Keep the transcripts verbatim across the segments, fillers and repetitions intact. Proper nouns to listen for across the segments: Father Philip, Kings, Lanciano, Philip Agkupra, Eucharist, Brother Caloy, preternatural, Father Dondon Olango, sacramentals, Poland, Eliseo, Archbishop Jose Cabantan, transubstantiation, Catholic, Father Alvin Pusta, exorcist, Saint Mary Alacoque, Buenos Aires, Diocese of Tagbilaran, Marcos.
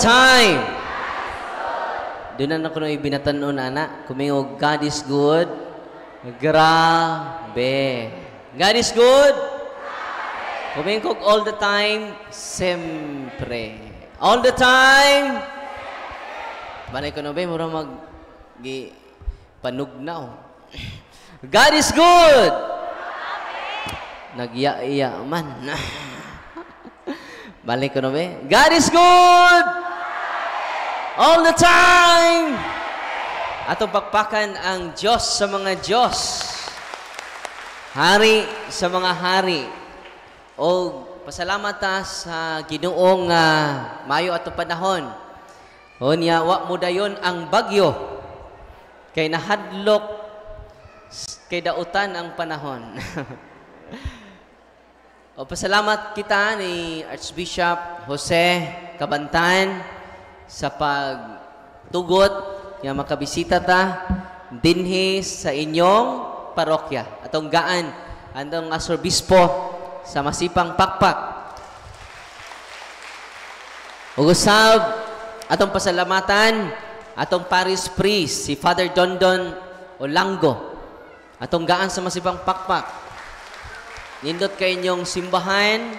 time. Doon na ako nung ibinatanon na anak, kumingog, God is good. Grabe. God is good. Kumingog all the time, sempre. All the time. Balay ko na ba, mura mag panugnaw. God is good. Nagya-iya man. Balik ko na ba? God is good! All the time! Atong pakpakan ang Diyos sa mga Diyos. Hari sa mga hari. O pasalamat ta sa Ginoong uh, Mayo at panahon. O niya, wa mo dayon ang bagyo. Kay nahadlok kay dautan ang panahon. O pasalamat kita ni Archbishop Jose Cabantan sa pagtugot nga makabisita ta dinhi sa inyong parokya. Atong gaan andong asorbispo sa Masipang Pakpak. Ug usab atong pasalamatan atong parish priest si Father Dondon Olango. Atong gaan sa Masipang Pakpak. Nindot kay inyong simbahan,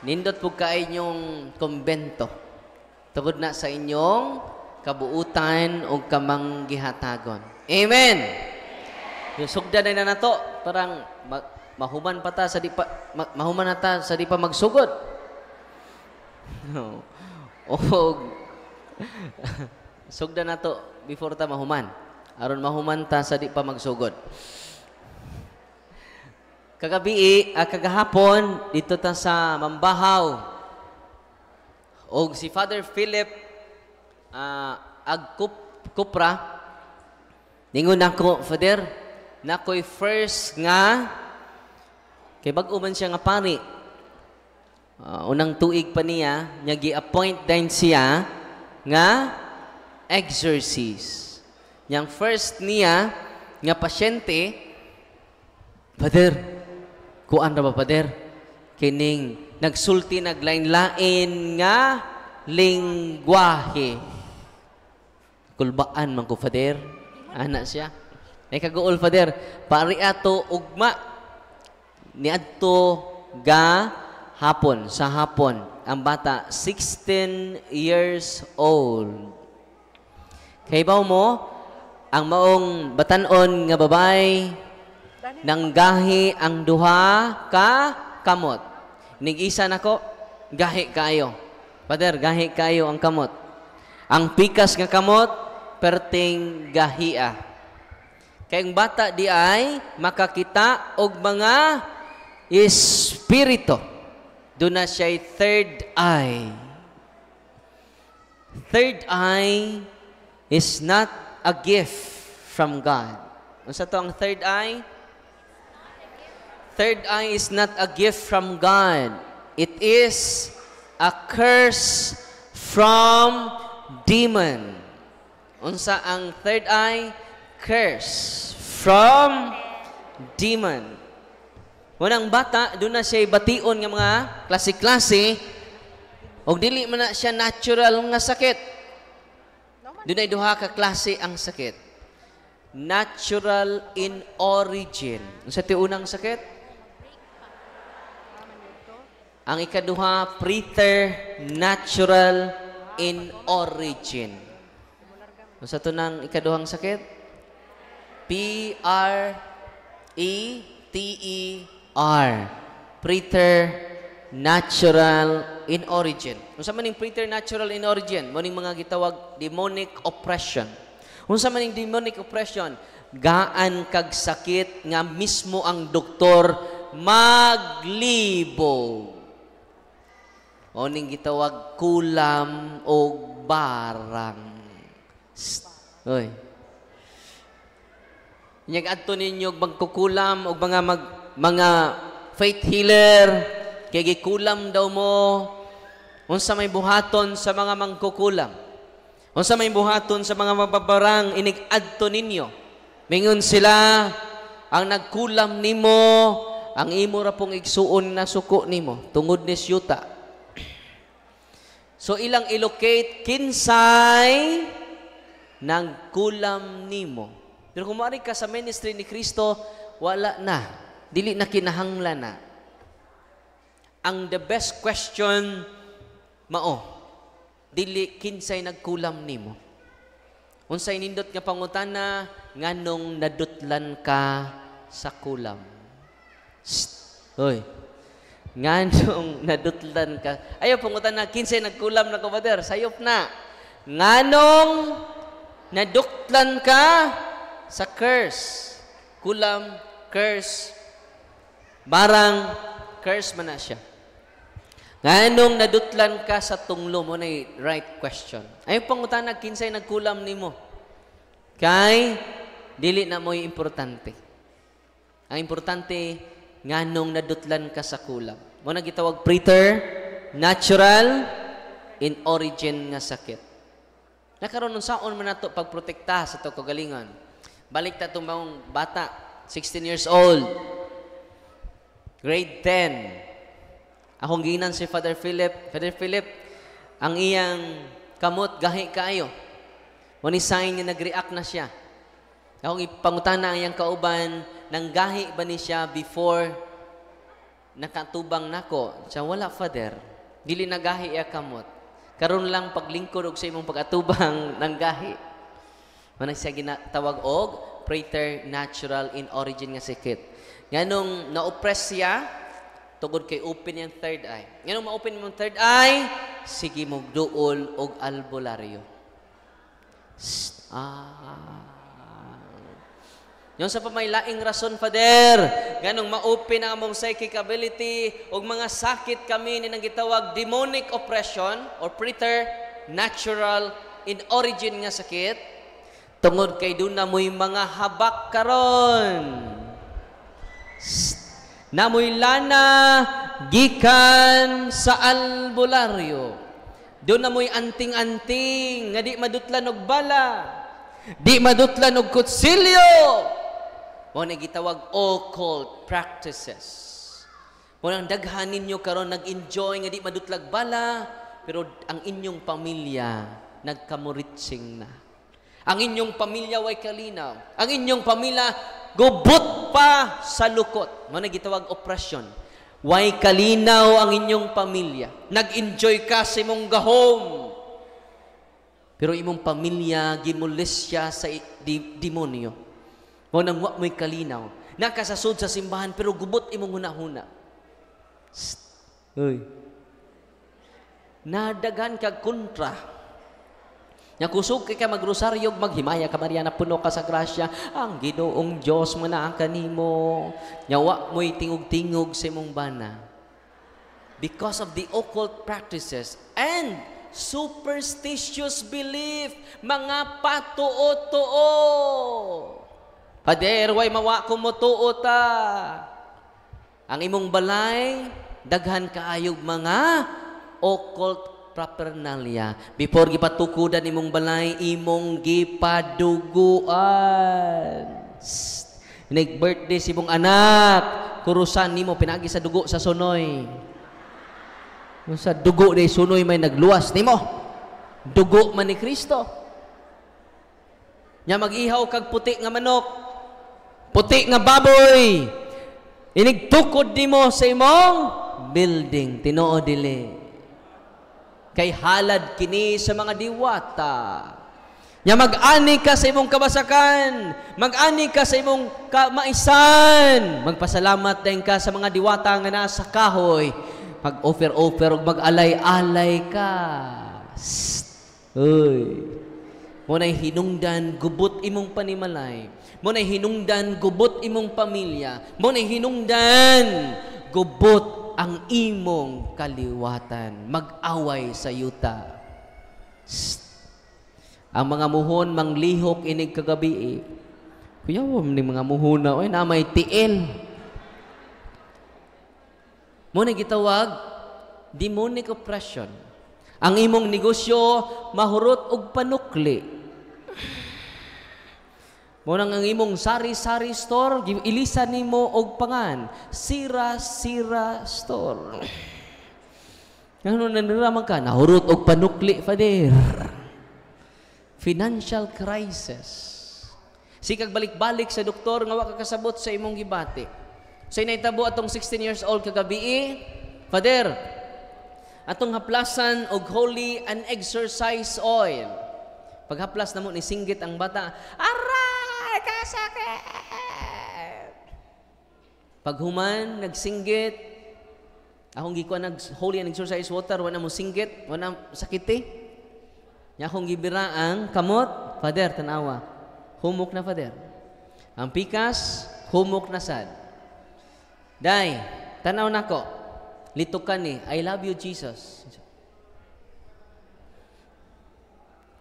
nindot po kay inyong kumbento. Tugod na sa inyong kabuutan o kamanggihatagon. Amen! Amen. Sugda na na nato, parang ma mahuman pa ta sa di pa, ma mahuman na ta sa di pa magsugod. No. O, sugda na to before ta mahuman. Aron mahuman ta sa di pa magsugod. Kagabi, uh, kagahapon, dito ta sa Mambahaw. O si Father Philip uh, Agkupra, ningon ako, Father, nako'y first nga, kay bago man siya nga pari. Uh, unang tuig pa niya, niya gi-appoint din siya nga exorcist. Yang first niya, nga pasyente, Father, kuan ra ba, Father? Kining nagsulti naglain-lain nga lingwahe. Kulbaan man ko, Father. Ana siya. Nay kaguol, Father. Pari ato ugma niadto ga hapon, sa hapon. Ang bata sixteen years old. Kay bawo mo ang maong batan-on nga babay nang gahi ang duha ka kamot. Nag-isa nako, gahi kayo. Father, gahi kayo ang kamot. Ang pikas nga kamot, perting gahia. Kay ang bata di ay makakita og mga espirito. Doon na siya'y third eye. Third eye is not a gift from God. Unsa to ang third eye? Third eye is not a gift from God. It is a curse from demon. Unsa ang third eye? Curse from demon. Unang bata, doon na siya bation ng mga klase-klase o dili man na siya natural nga sakit. Doon ay duha ka klase ang sakit. Natural in origin. Unsa ti unang sakit? Ang ikaduha, preternatural in origin. Sa ito ng ikaduhang sakit? P R E T E R. Preternatural in origin. Unsa man yung preternatural in origin? Maning mga gitawag demonic oppression. Unsa man yung demonic oppression? Gaan kag sakit nga mismo ang doktor maglibo. O ning gitawag kulam o barang. Oy. Nyag adto ninyo magkukulam og mga mag, mga faith healer kay gikulam daw mo. Unsa may buhaton sa mga mangkukulam? Unsa may buhaton sa mga mababarang inig adto ninyo? Mingon sila ang nagkulam nimo ang imo ra pong igsuon na suko nimo tungod ni syuta. So ilang ilocate kinsay nang kulam nimo. Pero kung maari ka sa ministry ni Kristo, wala na, dili na kinahanglan na. Ang the best question mao, dili kinsay nagkulam nimo. Unsay nindot nga pangutana nganong nadutlan ka sa kulam? Hoy. Nganong nadutlan ka? Ayaw pangutana kinsay nagkulam na ko brother, sayop na. Nganong nadutlan ka sa curse? Kulam, curse, barang, curse man na siya. Nganong nadutlan ka sa tunglo mo? Na right question. Ayong pangutana kinsay nagkulam nimo? Kay dili na mo'y importante. Ang importante nganong nadutlan ka sa kulam. Mo na gitawag preternatural in origin nga sakit. Nakaroon nun saon man nato pagprotekta sa to kagalingan. Balik na itong bata, sixteen years old, grade ten. Akong ginan si Father Philip. Father Philip, ang iyang kamot, gahi kayo. Muni sign niya, nag-react na siya. Akong ipangutana ang iyang kauban, nang gahi ba ni siya before nakatubang nako? Siya, wala, Father. Dili nagahi iya kamot. Karon lang paglingkod og sa imong pag-atubang nang gahi. Manang siya ginatawag og preternatural in origin nga sakit. Nganong na-oppress siya, tugod kay open yung third eye. Nganong ma-open yung third eye, sige mugduol og albularyo. Ah. Yung sa pamaylaing rason, Father, nganong ma-open ang among psychic ability og mga sakit kami ni nang gitawag demonic oppression or preternatural in origin nga sakit. Tungod kay doon na mo'y mga habak karon, na mo'y lana gikan sa albularyo. Doon na mo'y anting-anting nga di madutlan og bala, di madutlan og kutsilyo. Mo na gitawag occult practices. Mo nang daghanin nyo karon nag-enjoy nga di madutlag bala, pero ang inyong pamilya nagkamuritsing na. Ang inyong pamilya way kalinaw. Ang inyong pamilya gubot pa sa lukot. Muna gitawag oppression. Way kalinaw ang inyong pamilya. Nag-enjoy ka sa imong gahom. Pero imong pamilya gimulis siya sa di demonyo. Muna wa mo'y kalinaw. Nakasasod sa simbahan pero gubot imong huna-huna. Uy. Nadagan kag kontra. Nakusog ka magrosaryog, maghimaya ka Mariana, puno ka sa grasya, ang Ginoong Diyos mo na ang kanimo. Nyawa mo'y tingog-tingog sa imong bana. Because of the occult practices and superstitious belief, mga patuo-tuo. Pader, way mawa ko mo tuo ta. Ang imong balay, daghan kaayog mga occult Prapernalia. Before gipatukudan imong balay, imong gipaduguan. Nag-birthday si imong anak, kurusan nimo pinagi sa dugo sa sunoy. Sa dugo ni sunoy may nagluwas nimo. Dugo man ni Kristo. Nya mag-ihaw kag puti nga manok, puti nga baboy. Inigtukod nimo sa imong building, tinuod dili. Kay halad kini sa mga diwata. Nya mag-ani ka sa imong kabasakan, mag-ani ka sa imong kamaisan, magpasalamat din ka sa mga diwata nga nasa kahoy, mag-offer-offer, mag-alay-alay ka. Uy. Muna'y hinungdan, gubot imong panimalay. Muna'y hinungdan, gubot imong pamilya. Muna'y hinungdan, gubot ang imong kaliwatan. Mag-away sa yuta. Sst. Ang mga muhon manglihok inig kagabi. Eh. Kuya, wam ni mga muhon na, ay na may tiil. Muna gitawag, demonic oppression. Ang imong negosyo, mahurot og panukli. Munang ang imong sari-sari store, ilisa nimo og pangan. Sira-sira store. Ngano naniraman ka? Nahurot og panukli, Father. Financial crisis. Sikag balik-balik sa doktor nga wa kakasabot sa imong gibati. Sa inaitabo atong sixteen years old kagabi, Father, atong haplasan og holy and exercise oil. Paghaplas namo ni singgit ang bata. Aray, kasakit. Paghuman nagsinggit, akong gikuan nag holy and exercise water, wala mo singgit, wala sakiti. Nya akong gibira ang kamot, Father, tanawa. Humok na, Father. Ang pikas, humok na sad. Day, tanaw na ko. Lito ka ni, I love you, Jesus.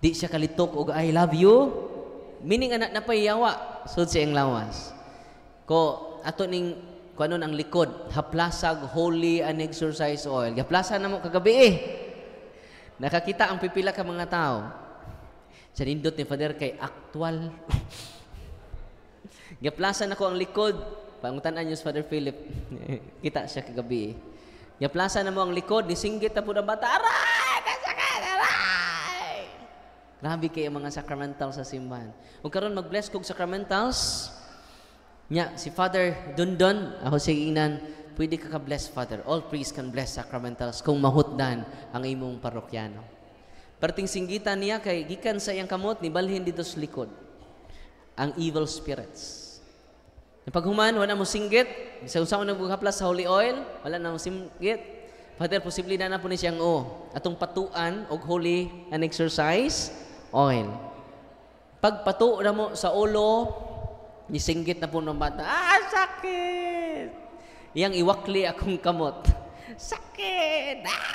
Di siya kalitok og I love you. Meaning, anak na payawa. So, siyang lawas. Ko, ato ning, kung anon ang likod, haplasag, holy, and exercise oil. Haplasa na mo kagabi eh. Nakakita ang pipila ka mga tao. Sa nindot ni Father kay aktual. Gaplasan ako ang likod. Pangutan-an niyo si Father Philip. Kita siya kagabi eh. Gaplasan na mo ang likod. Nisinggit na po ng bata. Aray! Kasakit! Aray! Grabe kayo mga sacramentals sa simbahan. Huwag karoon mag-bless kong sacramentals. Nya, si Father Dondon, ako si Inan, pwede ka ka-bless, Father. All priests can bless sacramentals kung mahutdan ang imong parokyano. Perting singgitan niya kay gikan sa iyang kamot ni balhin dito sa likod ang evil spirits. Napaghuman wala mo singgit, sa usaon na bugaplas sa holy oil, wala na mo singgit. Father, posible na na po ni siyang o atong patuan og holy and exercise oil. Pagpatuo na mo sa ulo, ni singgit na po ng bata. Ah, sakit. Iyang iwakli akong kamot. Sakit. Ah!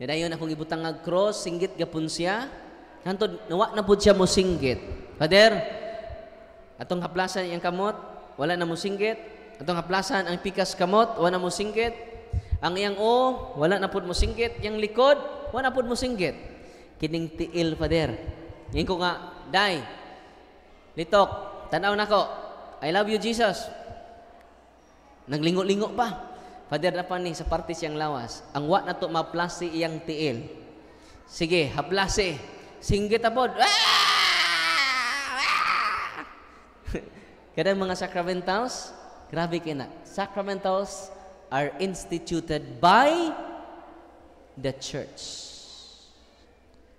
Nadayon akong ibutang ng cross, singgit gapun siya. Hantod, nawa na po siya mo singgit. Father, atong haplasan ang kamot, wala na mo singgit. Atong haplasan ang pikas kamot, wala na mo singgit. Ang iyang o, wala na po mo singgit. Yang likod, wala na po mo singgit. Kining tiil, Father. Ngayon ko nga, Day, litok, tanaw na ko. I love you, Jesus. Naglingo-lingo pa. Father, na pa ni sa parte siyang lawas. Ang wa na to maplasi iyang tiil. Sige, haplasi. Singgit apod. Kada mga sacramentals, grabe kina. Sacramentals are instituted by the church.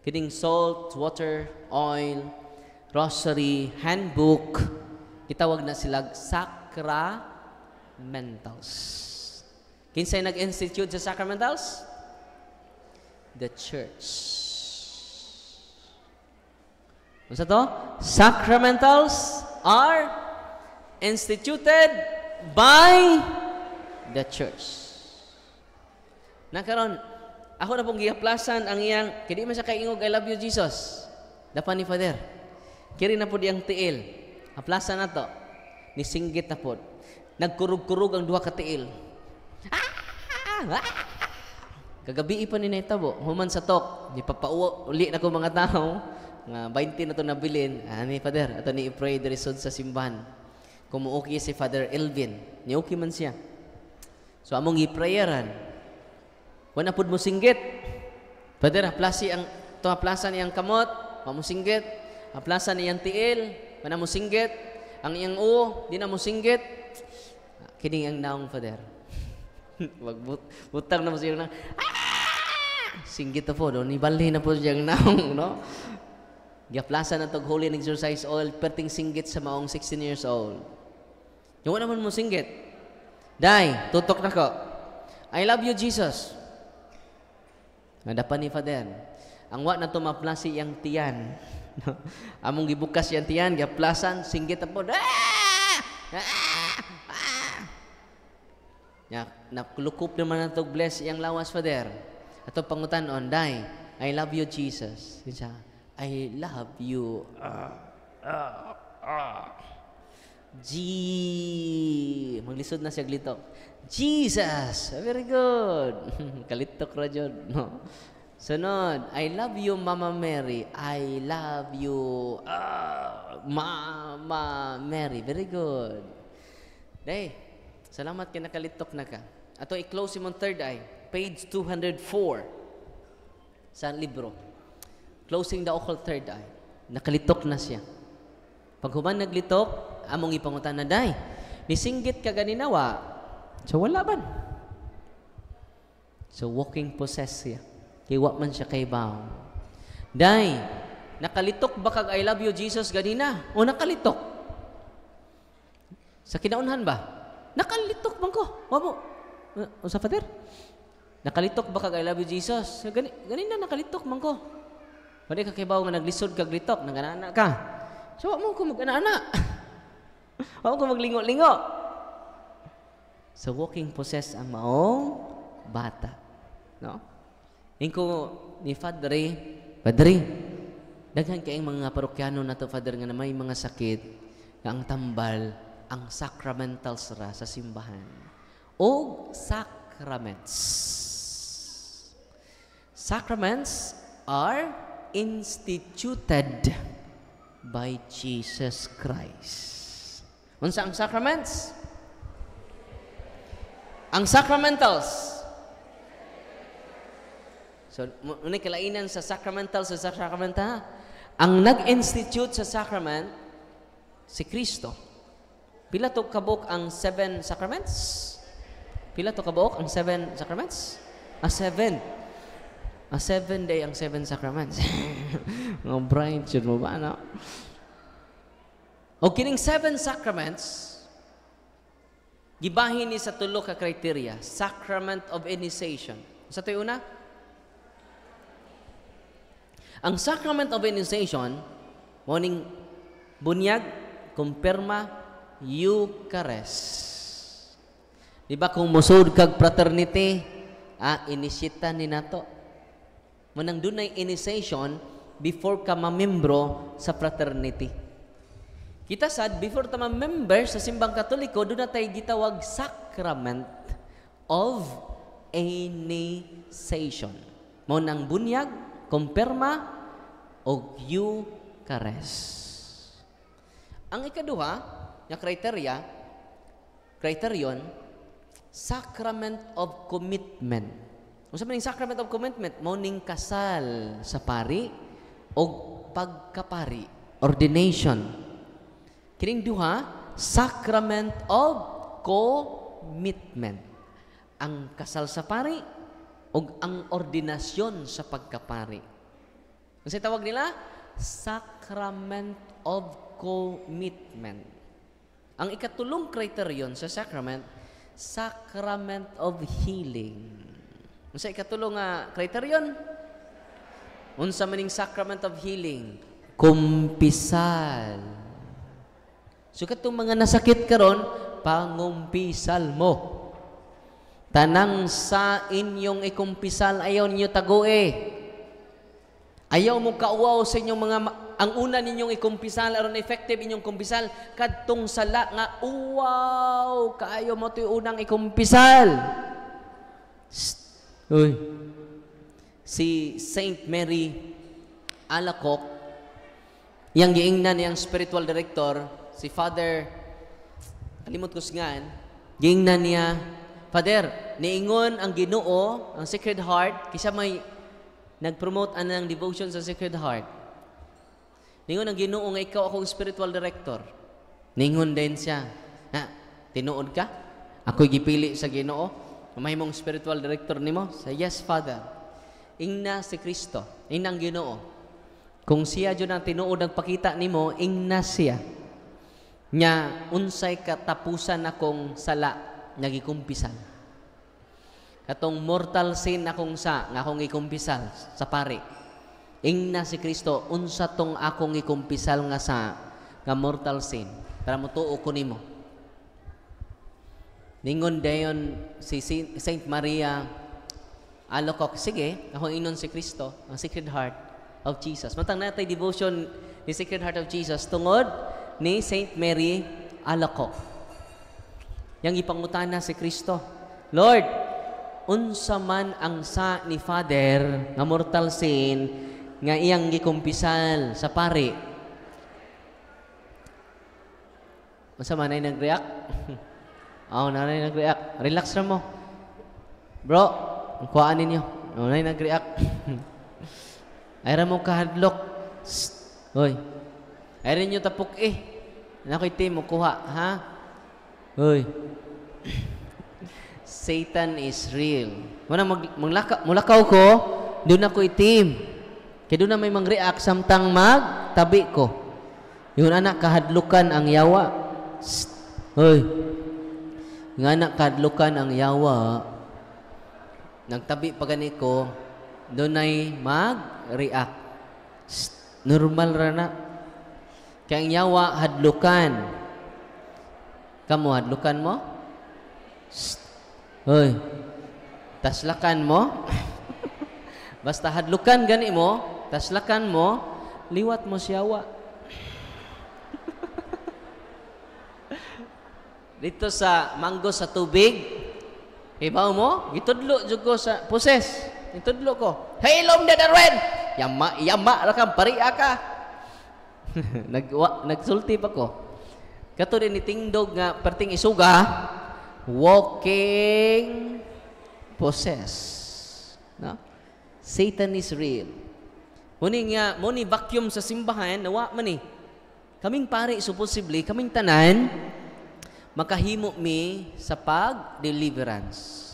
Kining salt, water, oil, rosary, handbook. Itawag na sila sacramentals. Kinsay nag-institute sa sacramentals? The church. Basta to? Sacramentals are instituted by the church. Nakaroon, ako na pong gihaplasan ang iyang, kini man sa kaingog, I love you, Jesus. Dapan ni Father. Kiri na po diyang tiil. Haplasan na to. Nisinggit na po. Nagkurug-kurug ang duha ka tiil. Kagabi pa ni naitabo, human sa tok, di papauli na ko mga tao, nga twenty na to nabilin, ani Father, ato ni i-pray diri sa simbahan. Kumuuki si Father Alvin, niuki man siya. So among i-prayeran, wala pud mo singgit. Father, haplasi ang, to haplasan iyang kamot, wala mo singgit. Haplasan iyang tiil, wala mo singgit. Ang iyang uo, di na mo singgit. Kining ang naong, Father. Wag but, butang na po siya na, ah! Singgit na po, no? Nibalhin na po siyang naong, no? Gaplasan na tog holy and exercise oil, perting singgit sa maong sixteen years old. Yung naman mo singgit. Day, tutok na ko. I love you, Jesus. Nadapan ni Father. Ang wa na tumaplasi yang tiyan. Among gibukas yang tiyan, gaplasan, singgit na po. Ah! Ah! Ah! Nya, nakulukup naman na itong bless iyang lawas, Father. Ato pangutan on, Day, I love you, Jesus. Siya, I love you. Uh, uh, uh. G. Maglisod na siya glitok. Jesus! Very good. Kalitok ra dyan, no? Sunod, I love you, Mama Mary. I love you, uh, Mama Mary. Very good. Day, salamat kay nakalitok na ka. Ato i-close yung third eye, page two oh four sa libro. Closing the occult third eye. Nakalitok na siya. Pag human naglitok, among ipangutan na day. Nisinggit ka ganinawa, so wala ban. So walking possess siya. Kiwa man siya kay bao. Day, nakalitok ba kag I love you Jesus ganina? O nakalitok? Sa kinaunhan ba? Nakalitok man ko. Wamo. Unsa Father? Nakalitok ba kag I love you Jesus? Gani ganina nakalitok man ko. Pwede ka kibaw nga naglisod kag litok, nangana ka. So wag mo ko magana-ana. Wag mo ko maglingo-lingo. So walking possess ang maong bata, no? Ingko ni Father, Padre, daghan kay mga parokyano nato Father nga may mga sakit nga ang tambal ang sacramentals ra sa simbahan. O sacraments. Sacraments are instituted by Jesus Christ. Unsa ang sacraments? Ang sacramentals. So, unay kalainan sa sacramentals sa sacramenta. Ang nag-institute sa sacrament si Kristo. Pila to kabok ang seven sacraments? Pila to kabuok ang seven sacraments? A seven. A seven day ang seven sacraments. Mga bright yun mo ba, no? O kining seven sacraments, gibahin ni sa tulo ka criteria. Sacrament of initiation. Sa ito una? Ang sacrament of initiation, morning bunyag, kumpirma, Eucharist. Diba kung musod kag fraternity, ah, inisita ni nato. Manang dunay initiation before ka mamembro sa fraternity. Kita sad, before ta mamember sa simbang katoliko, doon na tayo gitawag sacrament of initiation. Maunang bunyag, kumpirma, o Eucharist. Ang ikaduha, yung kriteria, criterion, Sacrament of Commitment. Kung sabi ng Sacrament of Commitment, mauning kasal sa pari o pagkapari, ordination. Kining duha, Sacrament of Commitment. Ang kasal sa pari o ang ordinasyon sa pagkapari. Ang tawag nila, Sacrament of Commitment. Ang ikatulong criterion sa sacrament, Sacrament of Healing. Unsa ikatulong nga criterion? Unsa maning Sacrament of Healing? Kumpisal. So katong mga nasakit karon, pangumpisal mo. Tanang sa inyong ikumpisal ayaw ninyo tagoe. Ayaw mo kauaw sa inyong mga ang una ninyong ikumpisal aron effective inyong kumpisal kadtong sala nga uwaw kaayo mo toy unang ikumpisal. Uy. Si Saint Mary Alacoque yang giingnan niyang spiritual director si Father kalimot ko singan giingnan niya Father niingon ang Ginoo ang Sacred Heart kisa may nagpromote anang devotion sa Sacred Heart. Ningon ang Ginoo nga ikaw akong spiritual director. Ningon din siya. Ha, tinuod ka? Ako'y gipili sa Ginoo. Mahimong spiritual director nimo? Sa yes, Father. Ingna si Kristo. Ingna ang Ginoo. Kung siya dyan ang tinuod nagpakita nimo, ingna siya. Nya, unsay katapusan akong sala, nagikumpisan. Katong mortal sin akong sa, nga akong ikumpisan sa pari. Ingna si Kristo, unsa tong akong ikumpisal nga sa nga mortal sin para motuo ko nimo. Ningon dayon si Saint Maria Alacoque, sige, ako inon si Kristo, ang Sacred Heart of Jesus. Matang natay devotion ni Sacred Heart of Jesus tungod ni Saint Mary Alacoque. Yang ipangutana si Kristo, Lord, unsa man ang sa ni Father nga mortal sin nga iyang gikumpisal sa pari. Unsa man ay nag-react? Oo, oh, nanay nag-react. Relax ra mo. Bro, kuhaan ninyo. Unay nag-react. Ayra mo kahadlok. Hoy. Ayra nyo tapok eh. Nakoy team mo kuha, ha? Hoy. Satan is real. Muna maglaka mulakaw ko, doon ako itim. Kaya doon na may mang-react samtang magtabi ko. Yung anak kahadlukan ang yawa. Sst. Hoy. Yung anak kahadlukan ang yawa. Nagtabi pa gani ko, doon ay mag-react. Sst. Normal rana. Kaya ang yawa hadlukan. Kamu hadlukan mo? Sst. Hoy. Taslakan mo. Basta hadlukan gani mo, taslakan mo, liwat mo siyawa. Dito sa manggo sa tubig, ibaw mo, gitudlo jud ko sa poses. Gitudlo ko. Hey, lom da darwen. Yama, yama ra ka pariya ka. Nag nagsulti pa ko. Kato din itingdog nga perting isuga. Walking possess. No? Satan is real. Muni nga, muni vacuum sa simbahan, nawa man eh. Kaming pari, supposedly, kaming tanan, makahimo mi sa pag-deliverance.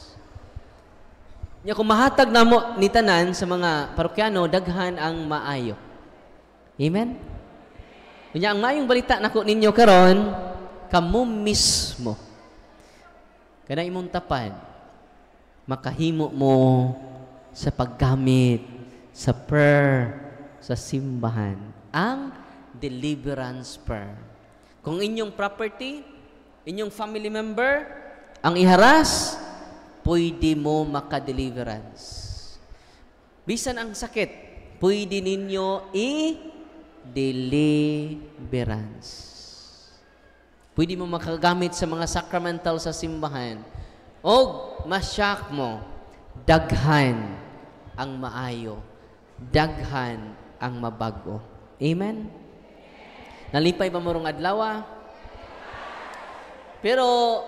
Nya kung mahatag na mo ni tanan sa mga parokyano, daghan ang maayo. Amen? Nya ang mayong balita nako ninyo karon, kamu mismo. Kana imong tapad, makahimo mo sa paggamit, sa prayer, sa simbahan, ang deliverance prayer. Kung inyong property, inyong family member, ang iharas, pwede mo maka-deliverance. Bisan ang sakit, pwede ninyo i-deliverance. Pwede mo makagamit sa mga sacramental sa simbahan. Og masyak mo, daghan ang maayo. Daghan ang mabago. Amen? Nalipay ba morong adlawa? Pero,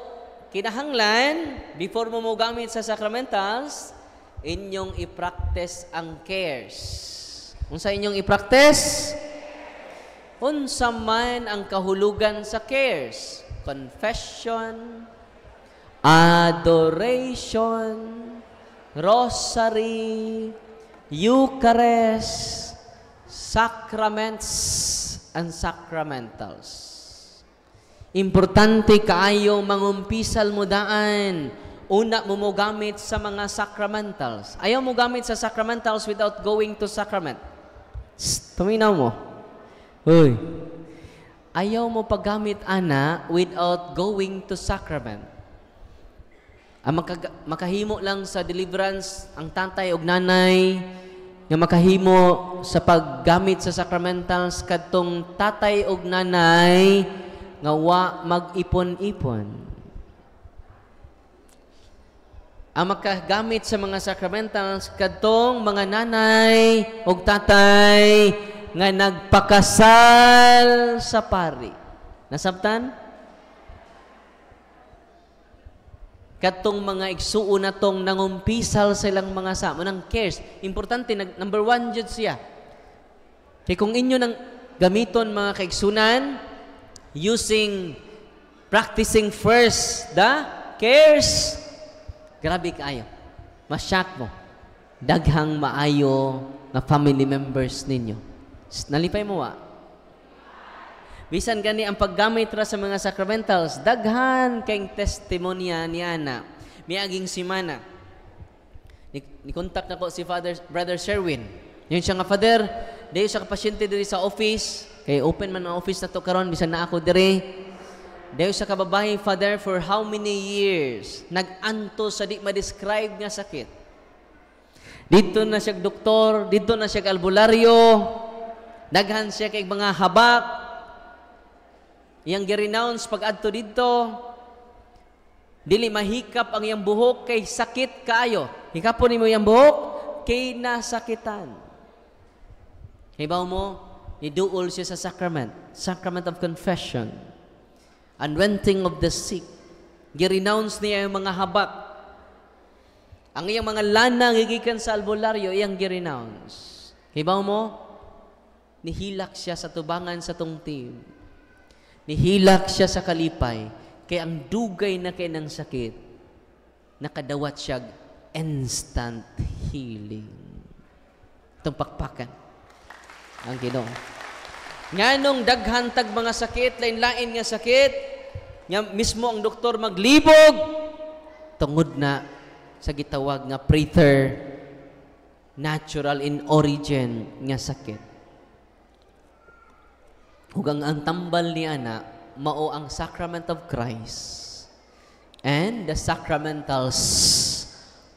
kinahanglan, before mo mo gamit sa sacramentals, inyong i-practice ang cares. Kung sa inyong i-practice, unsa man ang kahulugan sa cares? Confession, adoration, rosary, Eucharist, sacraments, and sacramentals. Importante kaayo mangumpisal mo daan. Una mo mo gamit sa mga sacramentals. Ayaw mo gamit sa sacramentals without going to sacrament. Sst, tuminaw mo. Hoy. Ayaw mo paggamit ana without going to sacrament. Ang maka, makahimo lang sa deliverance ang tatay og nanay nga makahimo sa paggamit sa sacramentals kadtong tatay og nanay nga wa mag-ipon-ipon. Ang makagamit sa mga sacramentals kadtong mga nanay og tatay nga nagpakasal sa pari. Nasabtan? Katong mga igsuon na tong nangumpisal sa ilang mga sama ng cares. Importante, number one jud siya. Kaya kung inyo nang gamiton mga kaigsunan, using, practicing first the cares, grabe kaayo. Masyak mo. Daghang maayo na family members ninyo. Nalipay mo wa. Bisan gani ang paggamit ra sa mga sacramentals, daghan kayong testimonya ni ana. Miaging simana. Ni, ni contact nako si Father Brother Sherwin. Yun siya nga father, dayo siya ka pasyente diri sa office. Kay open man ang office na to karon bisan na ako diri. Dayo siya ka babae father for how many years nag-anto sa di ma-describe nga sakit. Dito na siya doktor, dito na siya albularyo. Daghan siya kay mga habak. Iyang girenounce pag-adto dito. Dili mahikap ang iyang buhok kay sakit kaayo. Hikapon nimo iyang buhok kay nasakitan. Hibaw mo, niduol siya sa sacrament. Sacrament of confession. Anointing of the sick. Girenounce niya yung mga habak. Ang iyang mga lana ng gigikan sa albularyo, iyang girenounce. Hibaw mo, nihilak siya sa tubangan sa tungtim. Nihilak siya sa kalipay, kaya ang dugay na kay ng sakit, nakadawat siya instant healing. Itong pakpakan ang Ginoo. Nganong daghantag mga sakit, lain-lain nga sakit, nga mismo ang doktor maglibog, tungod na sa gitawag nga praetor natural in origin nga sakit. Hugang ang tambal ni ana mao ang sacrament of Christ and the sacramentals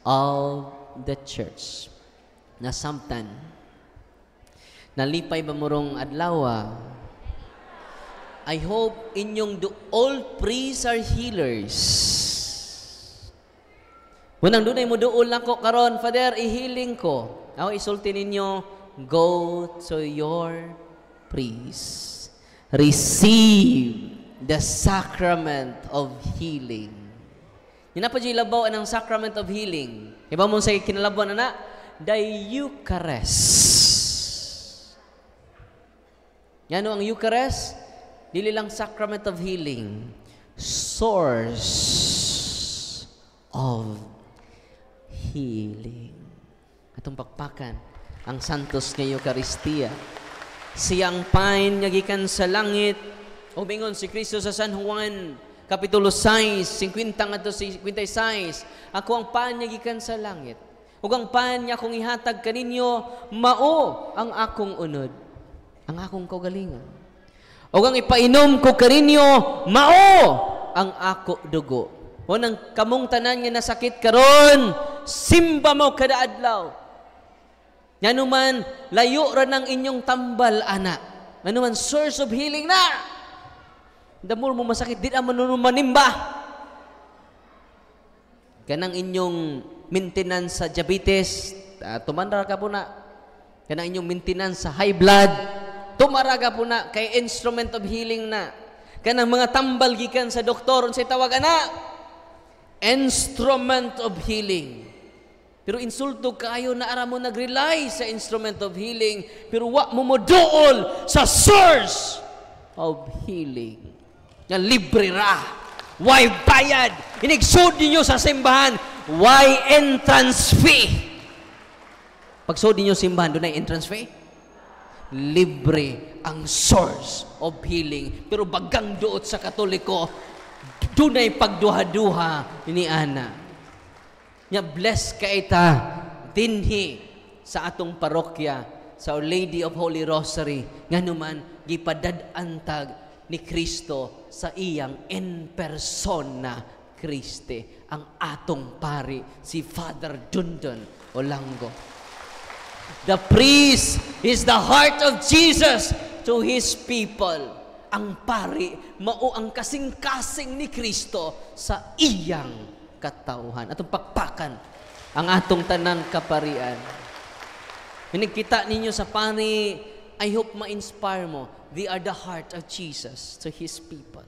of the church. Nasamtan nalipay ba murong adlawa? I hope inyong all priests are healers. Unang dunay mo duol lang ko karon, Father, i-healing ko. Ako isulti ninyo, go to your priest. Receive the sacrament of healing. Yun na pa dyan ilabaw ang sacrament of healing. Iba mong sa kinalabaw na na, the Eucharist. Yan o ang Eucharist? Dili lang sacrament of healing. Source of healing. Atong pakpakan ang santos ng Eucharistia. Siyang pain nga gikan sa langit. O bingon si Kristo sa San Juan, Kapitulo sais, fifty to fifty-six. Ako ang pain nga gikan sa langit. O ang pain nga akong ihatag kaninyo, mao ang akong unod, ang akong kaugalingan. O ang ipainom ko kaninyo, mao ang ako dugo. O nang kamong tanan nga nasakit karon, simba mo kada adlaw. Nganuman layo ra nang inyong tambal ana. Nganuman source of healing na. The more mo masakit, di na manunumanimba. Kanang inyong maintenance sa diabetes, uh, tumara ka po na. Kanang inyong maintenance sa high blood, tumara ka po na. Kay instrument of healing na. Kanang mga tambal gikan sa doktor, unsay tawag ana? Instrument of healing. Pero insulto kayo na ara mo nag-rely sa instrument of healing, pero wa mo mo dool sa source of healing. Nga libre ra. Why bayad? Inigsod ninyo sa simbahan. Why entrance fee? Pagsod ninyo simbahan, doon ay entrance fee? Libre ang source of healing. Pero bagang doot sa Katoliko, doon ay pagduha-duha ni ana. Nya bless ka ita dinhi sa atong parokya sa Our Lady of Holy Rosary nganuman gipadadantag ni Kristo sa iyang in persona Christe ang atong pari si Father Dondon Olango. The priest is the heart of Jesus to his people. Ang pari mao ang kasing-kasing ni Kristo sa iyang katauhan. Atong pakpakan ang atong tanang kaparian. Minigkita ninyo sa pani, I hope ma-inspire mo. They are the heart of Jesus to His people.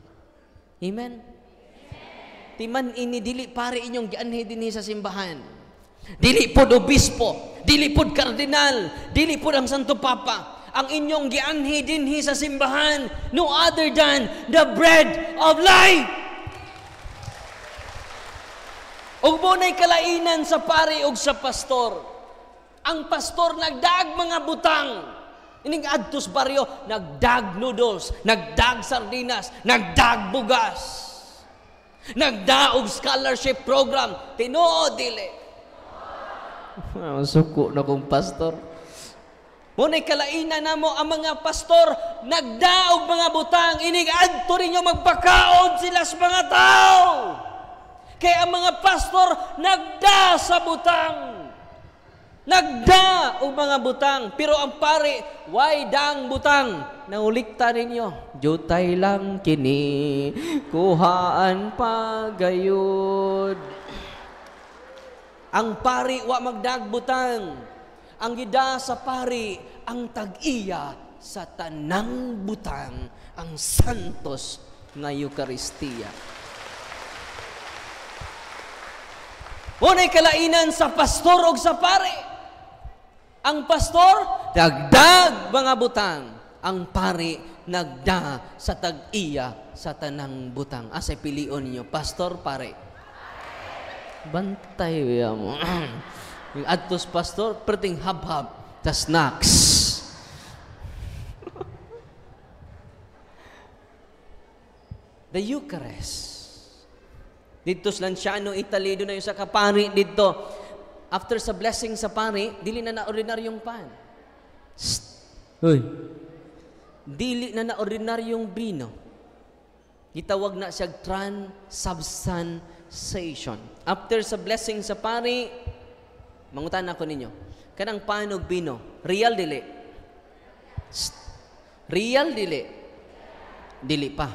Amen? Amen. Timan ini, dili pare inyong gianhe dinhi sa simbahan. Dili pod obispo, dili pod kardinal, dili pod ang Santo Papa. Ang inyong gianhe dinhi sa simbahan, no other than the bread of life. Ug muna'y kalainan sa pari ug sa pastor. Ang pastor nagdag mga butang. Ining adtos baryo, nagdag noodles, nagdag sardinas, nagdag bugas. Nagdaog scholarship program. Tinuod dili. Suko na kong pastor. Muna'y kalainan na mo ang mga pastor, nagdaog mga butang. Ining adto ninyo magpakaon sila sa mga tao. Kaya ang mga pastor nagda sa butang. Nagda o mga butang. Pero ang pare, why dang butang? Naulikta ninyo. Jutay lang kini, kuhaan pa gayud. Ang pare, wa magdag butang. Ang gida sa pare, ang tag-iya sa tanang butang. Ang santos ng Eucharistia. Unay kalainan sa pastor og sa pare. Ang pastor dagdag mga butang, ang pare nagda sa tag-iya sa tanang butang. Asay pilion niyo, pastor pare? Bantay ya mo. Atos pastor perting habhab ta snacks. The Eucharist. Dito sa Lanciano, Italy, doon na yung sa kapari dito. After sa blessing sa pari, dili na na ordinaryong pan. Uy. Dili na na ordinaryong brino. Gitawag na siya transubstantiation. After sa blessing sa pari, mangutan ako ninyo. Kanang panog bino, real dili. Real dili. Dili pa.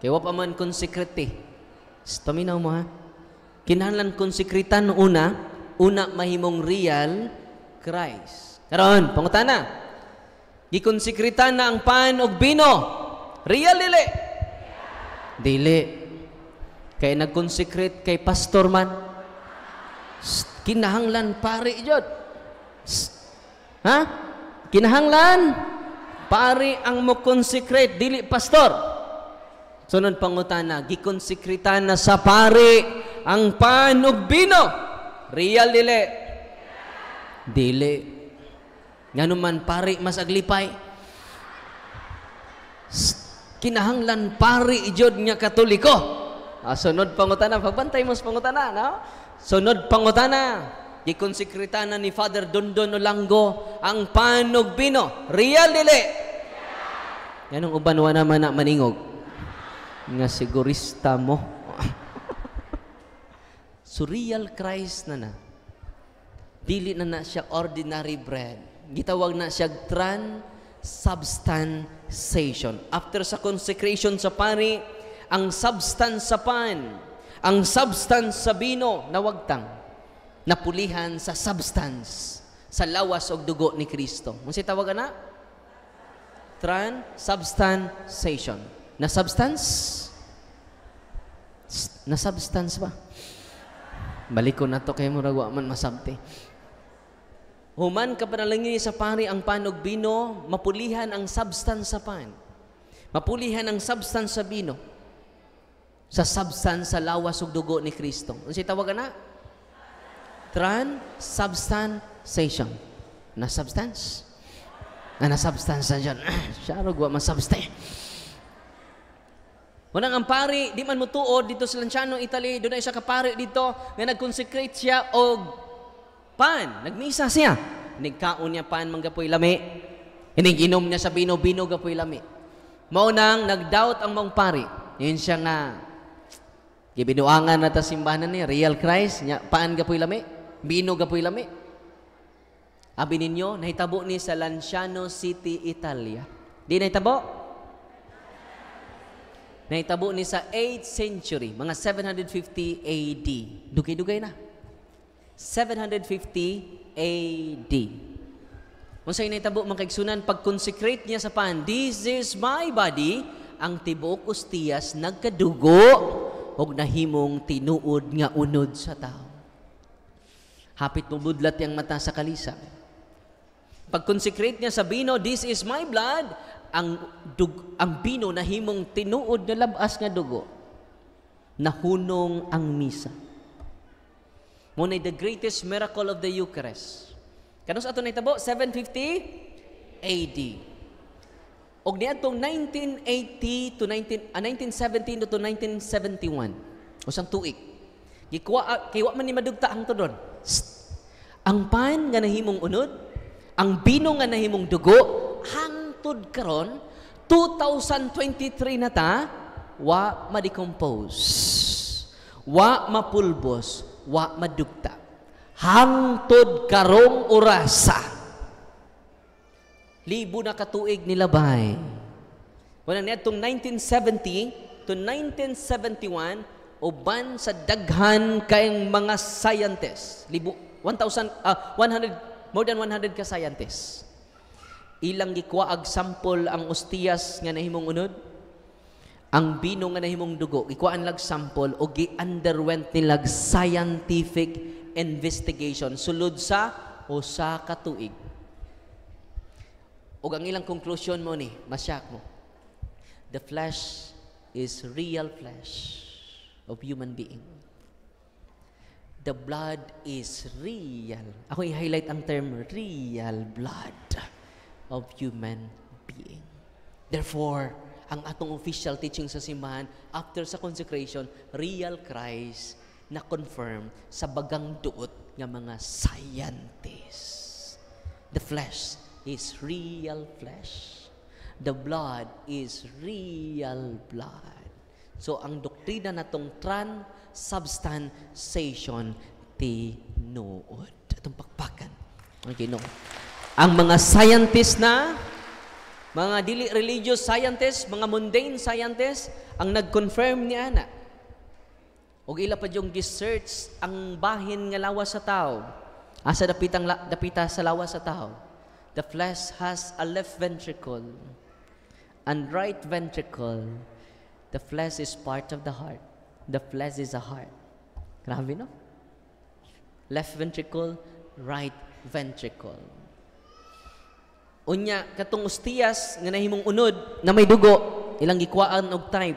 Kaya wapa man konsekrete. Staminaw mo ha. Kinahanglan konsekritan una, una mahimong real Christ. Karon, pangutana. Gikonsekritan na ang pan og bino. Real dili. Dili. Kay nagkonsekret kay pastor man. St, kinahanglan pari jud. Ha? Kinahanglan pari ang mo konsekret dili pastor. Sunod pangutana, gikonsekritan na sa pari ang pan ug bino. Real dili. Dili. Ngano man pari mas aglipay. Kinahanglan pari jud nga Katoliko. Ah, sunod pangutana, pagbantay mo sa pangutana, no? Sunod pangutana, gikonsekritan na ni Father Dondon Olango ang pan ug bino. Real dili. Nganong uban wa naman na maningog. Nga sigurista mo. Surreal Christ na na. Dili na na siya ordinary bread. Gitawag na siya transubstantiation. After sa consecration sa pari, ang substance sa pan, ang substance sa bino, nawagtang, napulihan sa substance, sa lawas o dugo ni Kristo. Munsi tawagan na? Transubstantiation. Na substance? Na substance ba? Balik ko na to kay muragwa man masabte. Human ka panalangin sa pari ang panog bino, mapulihan ang substance sa pan. Mapulihan ang substance sa bino. Sa substance sa lawas ug dugo ni Kristo. Unsa tawagan na? Transubstantiation. Na substance? Na substance na dyan. Siya ragwa man substance. Unang ang pari, di man mo tuod dito sa Lanciano, Italy, doon ay siya kapari dito na nag-consecrate siya og pan. Nagmisa siya. Nagkaon niya pan manggapoy lami. Iniginom niya sa bino-bino gapoy lami. Maunang nag-doubt ang mong pari. Yun siya nga gibinuangan na ta simbahanan niya. Real Christ, niya, pan gapoy lami. Bino gapoy lami. Abi ninyo, nahitabo ni sa Lanciano City, Italia. Di nahitabo? Naitabo ni sa eighth century, mga seven hundred fifty A D. Dugay-dugay na. seven hundred fifty A D. Unsay naitabo man kaigsunan pag-consecrate niya sa pan, "This is my body," ang tibuok ostiyas nagkadugo og nahimong tinuod nga unod sa tao. Hapit mubudlat yang mata sa kalisa. Pag-consecrate niya sa bino, "This is my blood," ang dug, ang bino na himong tinuod na labas nga dugo, nahunong ang misa. Muna the greatest miracle of the Eucharist. Kanus ato nahitabo seven fifty A D. Og niadtong nineteen eighty to nineteen seventeen to nineteen seventy-one. Usang tuig. Gikuwa kay wa man ni madugta ang tudon. Ang pan nga nahimong unod, ang bino nga nahimong dugo, hang tud karon two thousand twenty-three na ta wa ma-decompose, wa mapulbos, wa madugta hangtod karong orasa. Libo na katuig nilabay. Wala niadtong nineteen seventy to nineteen seventy-one uban sa daghan kayang mga scientists, libo one thousand one hundred more than one hundred ka scientists. Ilang gikwaag sample ang ostiyas nga nahimong unod, Ang bino nga nahimong dugo, ikuan lag sample o gi-underwent nilag scientific investigation sulod sa o sa katuig. O ang ilang conclusion mo ni, masyak mo, the flesh is real flesh of human being. The blood is real. Ako i-highlight ang term, real blood of human being. Therefore, ang atong official teaching sa simbahan, after sa consecration, real Christ na confirm sa bagang duot ng mga scientists. The flesh is real flesh. The blood is real blood. So, ang doktrina na itong transubstantiation tinuod. Itong pakpakan. Okay, no. Ang mga scientists na mga dili religious scientists, mga mundane scientists, ang nag-confirm ni ana. Og ila pa yung research ang bahin nga lawas sa tao. Asa dapitang dapita sa lawas sa tao. The flesh has a left ventricle and right ventricle. The flesh is part of the heart. The flesh is a heart. Grabe, no? Left ventricle, right ventricle. Unya katong ustiyas nga nahimong unod na may dugo, ilang gikuaan og type.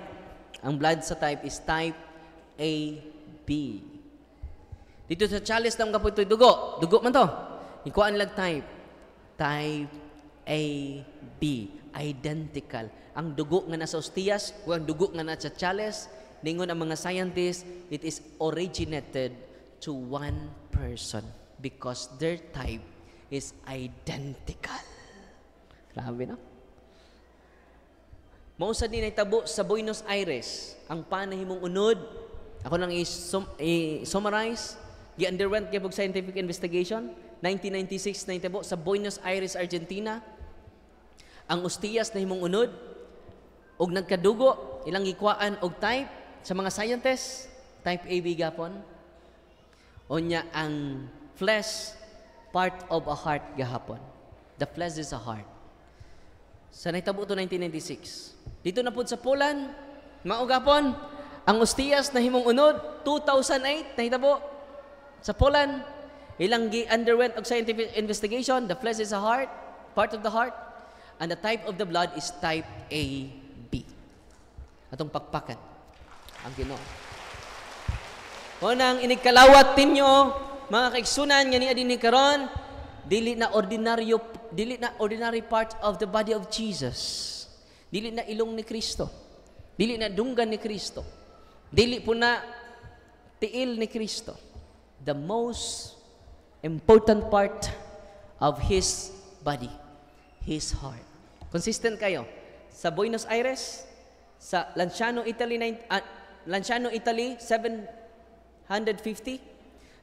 Ang blood sa type is type A B. Dito sa chalice nang kaputoy dugo, dugo man to. Ikuan lag type type A B, identical. Ang dugo nga nasa ustiyas ug ang dugo nga nasa chalice, ningon ang mga scientists, it is originated to one person because their type is identical. Grabe, no? Mausad din ay tabo sa Buenos Aires. Ang panahimong unod, ako nang i-summarize, gi-underwent kay pag scientific investigation, nineteen ninety-six na itabo sa Buenos Aires, Argentina. Ang ustiyas na himong unod, og nagkadugo, ilang ikuaan og type sa mga scientists, type A B gapon. Onya ang flesh, part of a heart gahapon. The flesh is a heart. Sa naitabo ito nineteen ninety-six. Dito na po sa Poland, maugapon, ang ustiyas na himong unod, two thousand eight, naitabo sa Poland, ilang underwent of scientific investigation, the flesh is a heart, part of the heart, and the type of the blood is type A B. Atong pakpakan, ang Ginoo. Unang inigkalawat tinyo, mga kaiksunan, nga niya din ni karon, dili na ordinaryo, dili na ordinary part of the body of Jesus. Dili na ilong ni Kristo. Dili na dunggan ni Kristo. Dili po na tiil ni Kristo. The most important part of His body, His heart. Consistent kayo. Sa Buenos Aires, sa Lanciano, Italy, uh, Lanciano, Italy, seven hundred fifty.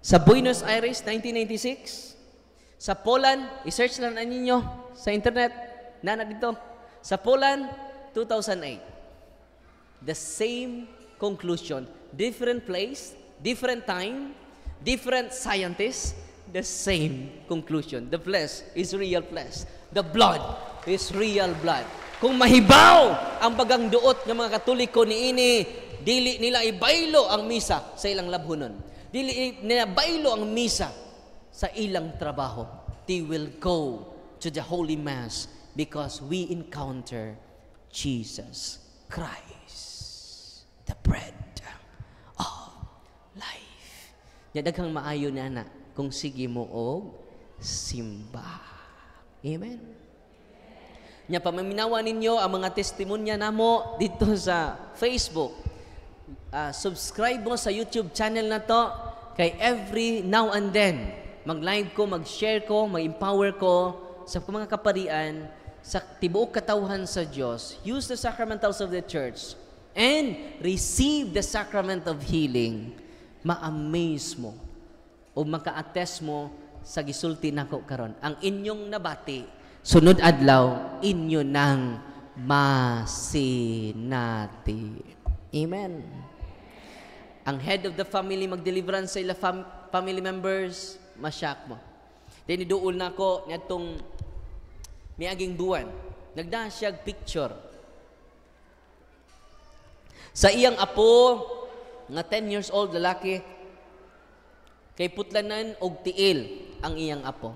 Sa Buenos Aires, nineteen ninety-six. Sa Poland, i-search lang na ninyo sa internet, nana dito. Sa Poland, two thousand eight. The same conclusion. Different place, different time, different scientists, the same conclusion. The flesh is real flesh. The blood is real blood. Kung mahibaw ang bagang duot ng mga Katoliko niini, dili nila ibaylo ang misa sa ilang labhunon. Dili nila baylo ang misa sa ilang trabaho. They will go to the Holy Mass because we encounter Jesus Christ, the bread of life. Nya daghang maayo na na kung sige mo og simba. Amen. Nya pamaminawa ninyo ang mga testimonya namo dito sa Facebook. Uh, subscribe mo sa YouTube channel na to kay every now and then. Mag-live ko, mag-share ko, mag-empower ko sa mga kaparian, sa tibuok katauhan sa Diyos. Use the sacramentals of the church and receive the sacrament of healing. Ma-amaze mo o maka-attest mo sa gisulti nako karon. Ang inyong nabati, sunod adlaw, inyo ng masinati. Amen. Ang head of the family mag-deliverance sa ila fam family members, masyak mo. Then iduol na ko nitong miaging buwan. Nagdasyag picture. Sa iyang apo nga ten years old lalaki kay putlanan og tiil ang iyang apo.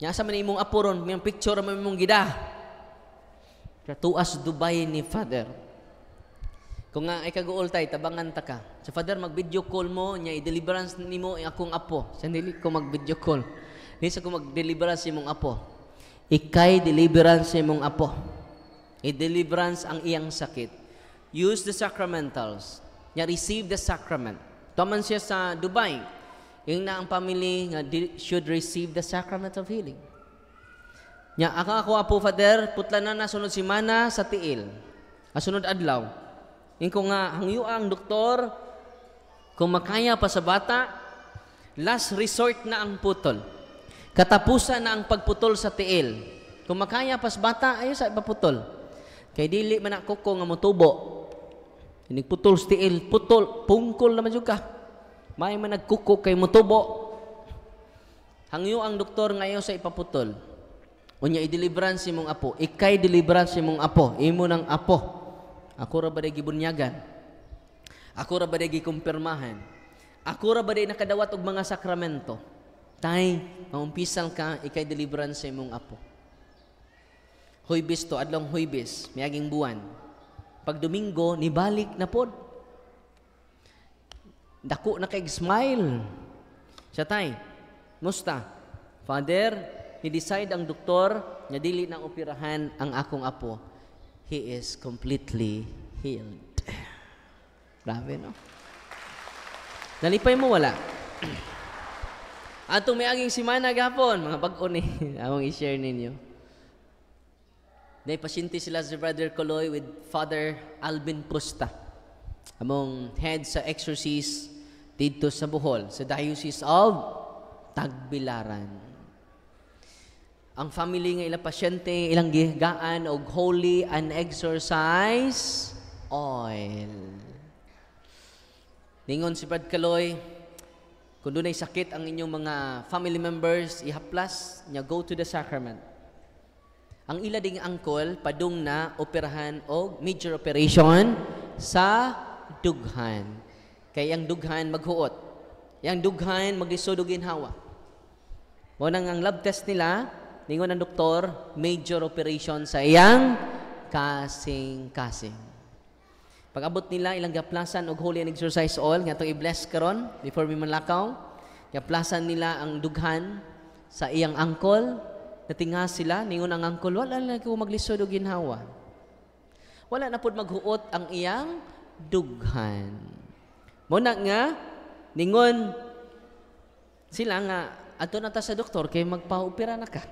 Nya sa man imong apo ron, may picture man imong gida. Katuas Dubai ni Father. Kung nga ay kaguol tay, tabangan ta ka. Sa so, Father, mag-video call mo, niya i-deliverance nimo akong apo. Sandali ko mag-video call. Nisa ko mag-deliverance imong apo. Ikay deliverance imong apo. I-deliverance ang iyang sakit. Use the sacramentals. Niya receive the sacrament. Tuman siya sa Dubai. Yung na ang family nga should receive the sacrament of healing. Niya, ako apo, Father, putlanan na sunod simana sa tiil. Asunod adlaw. Inko nga hangyoang doktor kung makaya pa sa bata, last resort na ang putol. Katapusan na ang pagputol sa tiil. Kung makaya pa sa bata, ayo sa ipaputol. Kay dili man ako ko nga motubo. Nagputol sa tiil, putol, pungkol naman jud ka. May man nagkuko kay motubo. Hangyoang doktor nga ayo sa ipaputol. Unya i-deliverance imong apo, ikay deliverance imong apo, imo nang apo. Ako ra ba day gibunyagan? Ako ra ba day gikumpirmahan? Ako ra ba day nakadawat og mga sakramento? Tay, maumpisan ka, ikay deliverance sa imong apo. Huibis to, adlong huibis, miaging buwan. Pag Domingo, nibalik na pod. Dako na kay smile. Siya tay, musta? Father, ni-decide ang doktor, na dili na operahan ang akong apo. He is completely healed. Grabe, no? Nalipay mo, wala. Ato may aging simana gapon, mga bag-o ni, among i-share ninyo. Day pasyente sila si Brother Caloy with Father Alvin Pusta, among head sa exorcist dito sa Bohol, sa Diocese of Tagbilaran. Ang family nga ilang pasyente, ilang gigaan og holy and exercise oil. Ningon si Brad Caloy, kung dunay sakit ang inyong mga family members, ihaplas nya go to the sacrament. Ang ila ding angkol, padung na operahan og major operation sa dughan. Kay ang dughan maghuot. Yang dughan maglisod og ginhawa. Mao nang ang lab test nila, ningon ang doktor, major operation sa iyang kasing-kasing. Pag-abot nila, ilang gaplasan og holy and exercise oil, nga itong i-bless karon before we manlakaw. Gaplasan nila ang dughan sa iyang angkol. Natinga sila, ningon ang angkol, wala na ko maglisod o ginhawa. Wala na po maghuot ang iyang dughan. Muna nga, ningon sila nga, ato na ta sa doktor, kay magpa-opera na ka.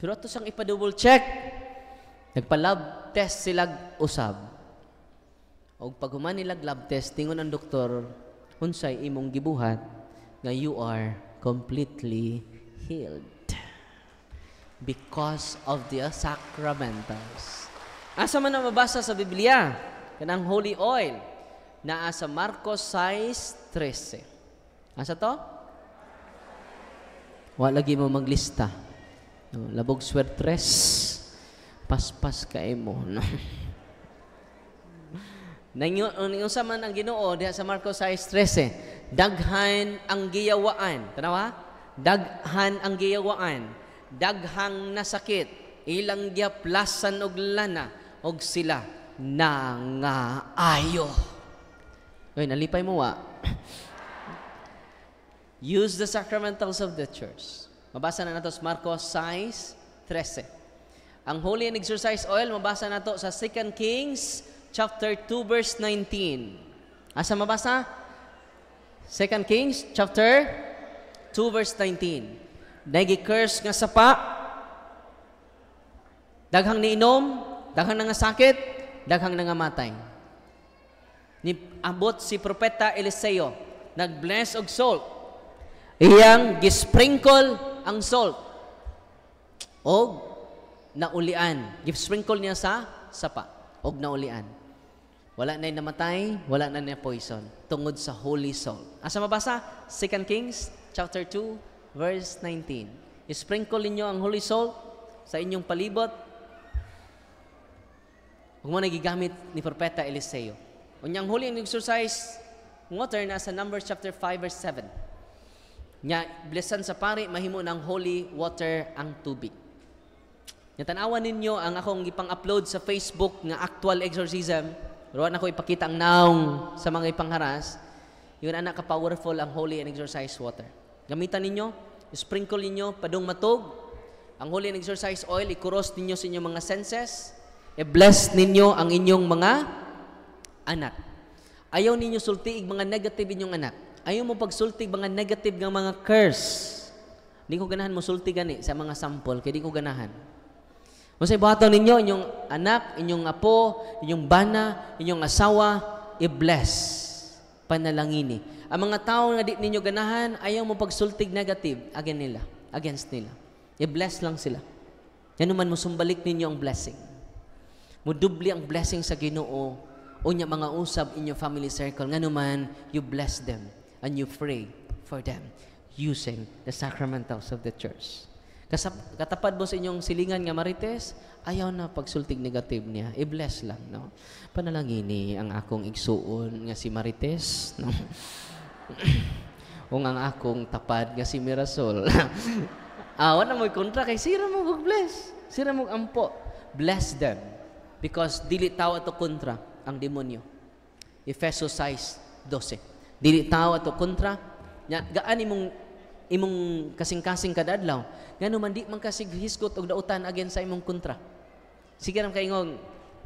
Pero ato sang ipa-double check. Nagpa-lab test silag usab. Og pag human nilag lab test, tingon ang doktor, unsay imong gibuhat nga you are completely healed because of the sacramentals. Asa man ang mabasa sa Biblia kanang holy oil naa sa Marcos six thirteen. Asa to? Wala lagi mo maglista. Labog swertres, paspas kay mo. Nang sa man ang Ginoo diha sa Marcos six thirteen, daghan ang giyawaan. Tanawa? Daghan ang giyawaan. Daghang nasakit, ilang giaplasan og lana og sila nangaayo. Oy, nalipay mo wa. Use the sacramentals of the church. Mabasa na nato sa Marcos six thirteen. Ang holy and exercise oil, mabasa nato sa Second Kings chapter two verse nineteen. Asa mabasa? Second Kings chapter two verse nineteen. Nagi-curse nga sapa, daghang niinom, daghang nga sakit, daghang nga matay. Abot si propeta Eliseo, nag-bless og salt. Iyang gisprinkle ang salt. Og naulian. Gi-sprinkle niya sa sapa. Og naulian. Wala na namatay, wala na niya poison. Tungod sa holy salt. Asa mabasa? Second Kings chapter two verse nineteen. I-sprinkle niyo ang holy salt sa inyong palibot. Huwag mo nagigamit ni Propeta Eliseo. Unyang huling exercise water na sa Numbers chapter five verse seven. Nya blessan sa pari mahimo ng holy water ang tubig. Natanawan ninyo ang akong ipang-upload sa Facebook nga actual exorcism. Ruan ako ipakita ang naong sa mga ipangharas. Yun anak ka powerful ang holy and exercise water. Gamitan ninyo, sprinkle ninyo padung matog. Ang holy and exercise oil ikuros ninyo sa inyong mga senses. I-bless ninyo ang inyong mga anak. Ayaw ninyo sultiig mga negative inyong anak. Ayaw mo pagsultig mga negative ng mga curse. Hindi ko ganahan mo sulti gani sa mga sample. Kaya di ko ganahan. Masay buhato ninyo, inyong anak, inyong apo, inyong bana, inyong asawa, i-bless. Panalangini. Ang mga tao na di ninyo ganahan, ayaw mo pagsultig negative against nila. Against nila. I-bless lang sila. Yan naman mo sumbalik ninyo ang blessing. Mudubli ang blessing sa Ginoo. O niya mga usab in your family circle. Nga naman, you bless them and you pray for them using the sacramentals of the church. Kasap, katapad mo sa inyong silingan nga marites, ayaw na pagsultig negative niya. I-bless lang. No? Panalangini ang akong igsuon nga si marites. No? O nga ang akong tapad nga si mirasol. Awan na mo'y kontra kay sira mo mag-bless. Sira mo ampo. Bless them. Because dili tao ato kontra ang demonyo. Efeso six twelve. Dili tao ato kontra. Gaan imong imong kasing-kasing kadadlaw. Ngano man di man kasighisgot og dautan against sa imong kontra. Sige ram kaingog.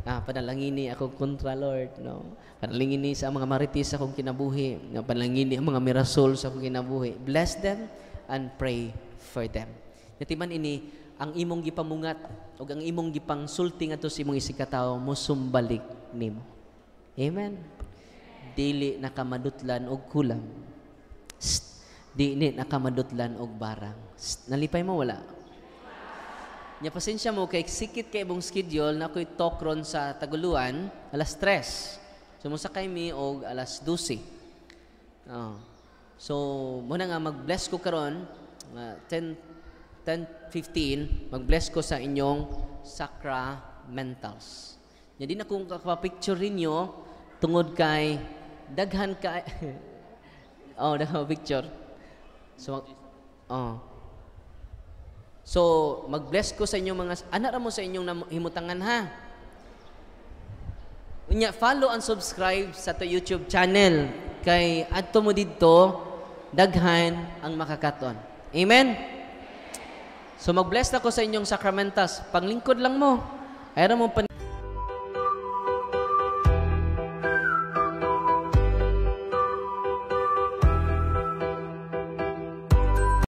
Ah, panalangini akong kontra, Lord, no. Panalangini sa mga marites akong kinabuhi, panalangini ang mga mirasol sa akong kinabuhi. Bless them and pray for them. Yatiman ini ang imong gipamungat o ang imong gipangsulti ngadto sa imong isikataw mo sumbalik nimo. Amen. Dili nakamadutlan og kulam. Dili nakamadutlan og barang. Sst. Nalipay mo wala. Nya pasensya mo kay sikit kay ibong schedule na ako'y talk ron sa Taguluan alas tres. Sumusakay mi og alas dose. Oh. So muna nga mag-bless ko karon uh, ten fifteen, mag-bless ko sa inyong sacramentals. Hindi na kung kakapapicture ninyo tungod kay daghan kay oh, nakapapicture. So, oh. So, mag-bless ko sa inyong mga anak ra mo sa inyong himutangan ha. Unya, follow and subscribe sa to YouTube channel kay adto mo didto daghan ang makakaton. Amen. So mag-bless na ko sa inyong sacramentals. Panglingkod lang mo. Ayaw mo pan